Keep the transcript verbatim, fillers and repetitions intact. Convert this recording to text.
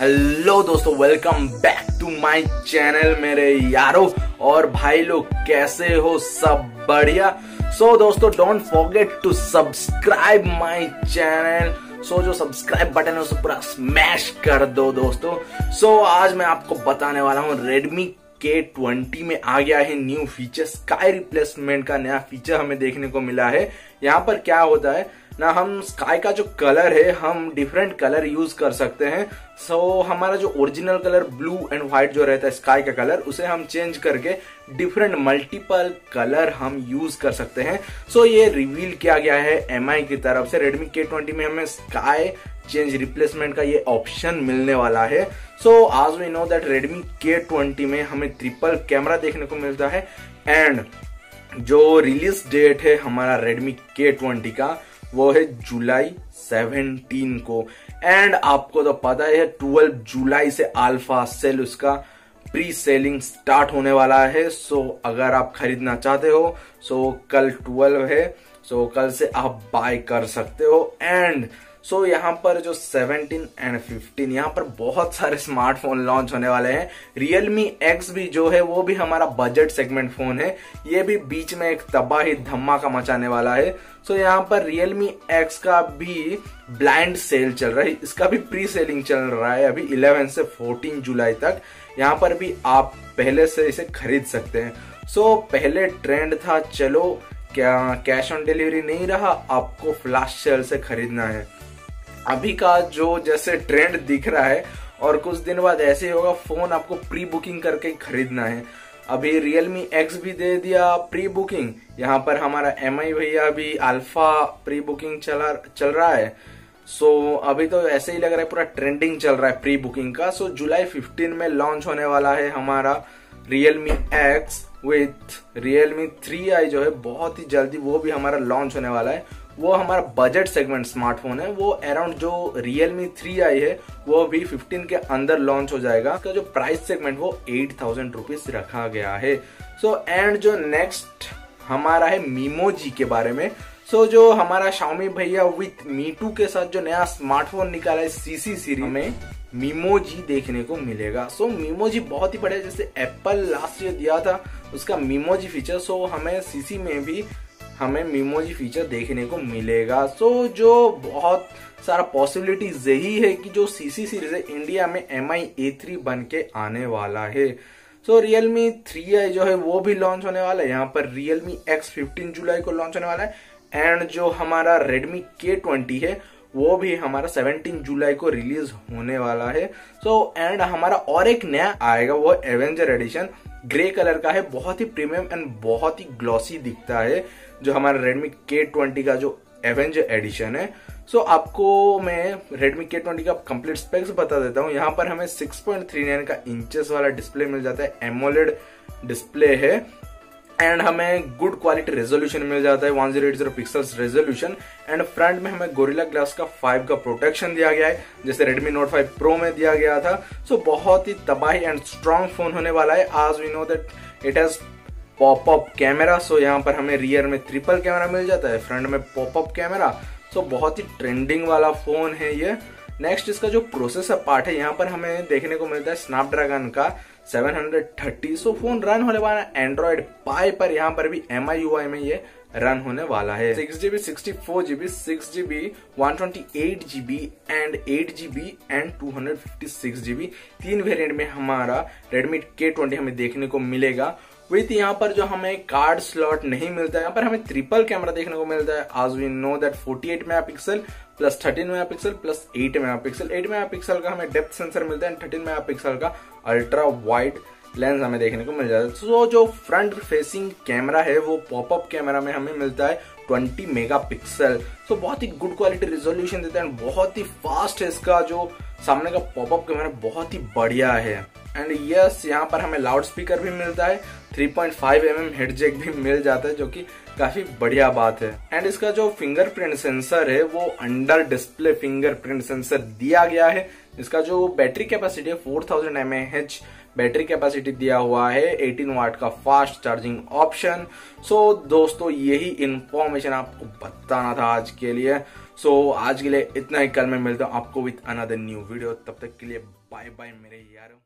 Hello दोस्तों, welcome back to my channel मेरे यारों और भाई लोग। कैसे हो? सब बढ़िया। सो so, दोस्तों don't forget to subscribe my channel. So जो सब्सक्राइब बटन है उसे पूरा स्मैश कर दो दोस्तों। सो so, आज मैं आपको बताने वाला हूँ रेडमी के ट्वेंटी में आ गया है न्यू फीचर, स्काई रिप्लेसमेंट का नया फीचर हमें देखने को मिला है। यहाँ पर क्या होता है ना, हम स्काई का जो कलर है हम डिफरेंट कलर यूज कर सकते हैं। सो so, हमारा जो original colour blue and white जो रहता है स्काई का कलर, उसे हम चेंज करके डिफरेंट मल्टीपल कलर हम यूज कर सकते हैं। सो so, ये रिवील किया गया है एम आई की तरफ से। रेडमी के ट्वेंटी में हमें स्काई चेंज रिप्लेसमेंट का ये ऑप्शन मिलने वाला है। सो आज we know that Redmi K twenty में हमें ट्रिपल कैमरा देखने को मिलता है एंड जो रिलीज डेट है हमारा रेडमी के ट्वेंटी का वो है जुलाई सत्रह को। एंड आपको तो पता है बारह जुलाई से अल्फा सेल उसका प्री सेलिंग स्टार्ट होने वाला है। सो अगर आप खरीदना चाहते हो सो कल बारह है, सो कल से आप बाय कर सकते हो। एंड सो so, यहाँ पर जो सत्रह एंड पंद्रह यहाँ पर बहुत सारे स्मार्टफोन लॉन्च होने वाले हैं। Realme X भी जो है वो भी हमारा बजट सेगमेंट फोन है, ये भी बीच में एक तबाही धमाका मचाने वाला है। सो so, यहाँ पर Realme X का भी ब्लाइंड सेल चल रहा है, इसका भी प्री सेलिंग चल रहा है अभी ग्यारह से चौदह जुलाई तक। यहाँ पर भी आप पहले से इसे खरीद सकते हैं। सो so, पहले ट्रेंड था चलो क्या कैश ऑन डिलीवरी नहीं रहा, आपको फ्लैश सेल से खरीदना है। अभी का जो जैसे ट्रेंड दिख रहा है और कुछ दिन बाद ऐसे ही होगा, फोन आपको प्री बुकिंग करके खरीदना है। अभी Realme X भी दे दिया प्री बुकिंग, यहाँ पर हमारा एमआई भैया भी अल्फा प्री बुकिंग चला चल रहा है। सो so, अभी तो ऐसे ही लग रहा है पूरा ट्रेंडिंग चल रहा है प्री बुकिंग का। सो so, जुलाई पंद्रह में लॉन्च होने वाला है हमारा Realme X with Realme three I जो है बहुत ही जल्दी वो भी हमारा लॉन्च होने वाला है। वो हमारा बजट सेगमेंट स्मार्टफोन है, वो अराउंड जो Realme थ्री आई है वो भी पंद्रह के अंदर लॉन्च हो जाएगा। इसका जो प्राइस सेगमेंट वो एट थाउजेंड रुपीज रखा गया है। सो so, एंड जो नेक्स्ट हमारा है मीमोजी के बारे में। सो so, जो हमारा शाओमी भैया विथ मीटू के साथ जो नया स्मार्टफोन निकाला है सीसी सीरीज में मीमोजी देखने को मिलेगा। सो so, मीमोजी बहुत ही बढ़िया, जैसे एप्पल लास्ट ईयर दिया था उसका मीमोजी फीचर। सो so, हमें सीसी में भी हमें मीमोजी फीचर देखने को मिलेगा। सो so, जो बहुत सारा पॉसिबिलिटीज यही है कि जो सीसी सीरीज है इंडिया में एम आई ए थ्री बन के आने वाला है। So so, Realme three I जो है वो भी लॉन्च होने वाला है, यहाँ पर Realme X पंद्रह जुलाई को लॉन्च होने वाला है। एंड जो हमारा Redmi K ट्वेंटी है वो भी हमारा सत्रह जुलाई को रिलीज होने वाला है। सो so, एंड हमारा और एक नया आएगा, वो एवेंजर एडिशन ग्रे कलर का है, बहुत ही प्रीमियम एंड बहुत ही ग्लॉसी दिखता है जो हमारा Redmi K ट्वेंटी का जो एवेंजर एडिशन है। सो so, आपको मैं Redmi K ट्वेंटी का कंप्लीट स्पेक्स बता देता हूँ। यहाँ पर हमें सिक्स पॉइंट थ्री नाइन का इंचेस वाला डिस्प्ले मिल जाता है, एमोलेड डिस्प्ले है। एंड हमें गुड क्वालिटी रेजोल्यूशन मिल जाता है one thousand eighty pixels resolution. And front में हमें गोरिल्ला ग्लास का फाइव का प्रोटेक्शन दिया गया है जैसे Redmi Note फाइव Pro में दिया गया था। सो so, बहुत ही तबाही एंड स्ट्रांग फोन होने वाला है। आज we know that it has popup camera. So यहाँ पर हमें रियर में ट्रिपल कैमरा मिल जाता है, फ्रंट में पॉपअप कैमरा। सो बहुत ही ट्रेंडिंग वाला फोन है ये। नेक्स्ट इसका जो प्रोसेसर पार्ट है यहाँ पर हमें देखने को मिलता है स्नैपड्रैगन का seven thirty. So phone run होने वाला है एंड्रॉइड पाई पर, यहाँ पर भी एम आई यू आई में ये रन होने वाला है। Six GB sixty four GB six GB one twenty eight GB and eight GB and two fifty six GB तीन वेरिएंट में हमारा Redmi K ट्वेंटी हमें देखने को मिलेगा। विथ यहाँ पर जो हमें कार्ड स्लॉट नहीं मिलता है, यहाँ पर हमें ट्रिपल कैमरा देखने को मिलता है। आज we know that forty eight megapixel plus thirteen megapixel plus eight megapixel eight megapixel का हमें डेप्थ सेंसर मिलता है एंड थर्टीन मेगापिक्सल का अल्ट्रा वाइड लेंस हमें देखने को मिल जाता है। सो जो फ्रंट फेसिंग कैमरा है वो पॉपअप कैमरा में हमें मिलता है ट्वेंटी मेगापिक्सल। सो बहुत ही गुड क्वालिटी रेजोल्यूशन देता है एंड बहुत ही फास्ट है। इसका जो सामने का पॉपअप कैमरा बहुत ही बढ़िया है। एंड यस यहाँ पर हमें लाउड स्पीकर भी मिलता है, three point five M M head jack भी मिल जाता है जो कि काफी बढ़िया बात है। एंड इसका जो फिंगरप्रिंट सेंसर है वो अंडर डिस्प्ले फिंगरप्रिंट सेंसर दिया गया है। इसका जो बैटरी कैपेसिटी है four thousand M A H battery capacity दिया हुआ है, अठारह वाट का फास्ट चार्जिंग ऑप्शन। सो दोस्तों यही इन्फॉर्मेशन आपको बताना था आज के लिए। सो so, आज के लिए इतना ही, कल मैं मिलता हूँ आपको विथ अनदर न्यू वीडियो। तब तक के लिए बाय बाय मेरे यार।